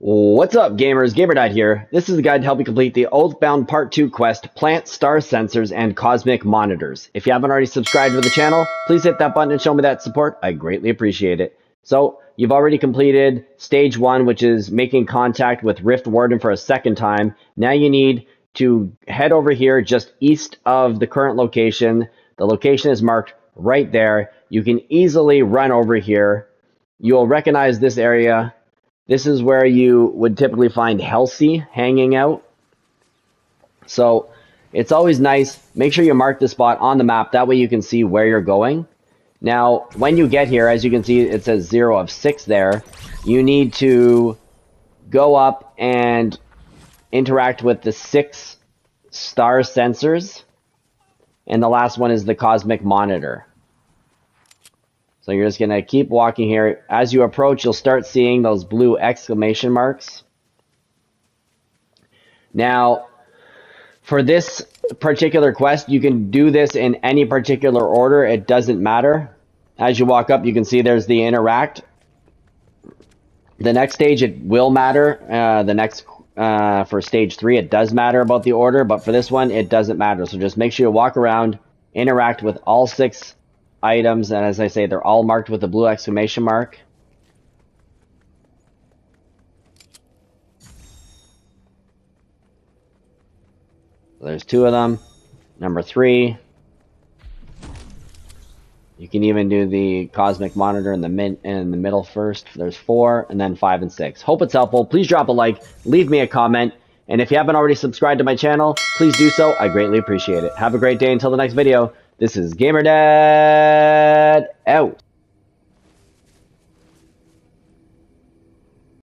What's up, gamers? GamerDot here. This is a guide to help you complete the Oathbound Part 2 quest, Plant Star Sensors and Cosmic Monitors. If you haven't already subscribed to the channel, please hit that button and show me that support. I greatly appreciate it. So, you've already completed Stage 1, which is making contact with Rift Warden for a second time. Now you need to head over here just east of the current location. The location is marked right there. You can easily run over here. You'll recognize this area. This is where you would typically find Helsie hanging out. So it's always nice. Make sure you mark the spot on the map. That way you can see where you're going. Now, when you get here, as you can see, it says 0 of 6 there. You need to go up and interact with the 6 star sensors. And the last one is the cosmic monitor. So you're just going to keep walking here. As you approach, you'll start seeing those blue exclamation marks. Now, for this particular quest, you can do this in any particular order. It doesn't matter. As you walk up, you can see there's the interact. The next stage, it will matter. For stage 3, it does matter about the order. But for this one, it doesn't matter. So just make sure you walk around, interact with all 6 items, and as I say, they're all marked with a blue exclamation mark. There's 2 of them. Number 3. You can even do the cosmic monitor in the middle first. There's 4, and then 5 and 6. Hope it's helpful. Please drop a like, leave me a comment, and if you haven't already subscribed to my channel, please do so. I greatly appreciate it. Have a great day until the next video. This is GamerDot out.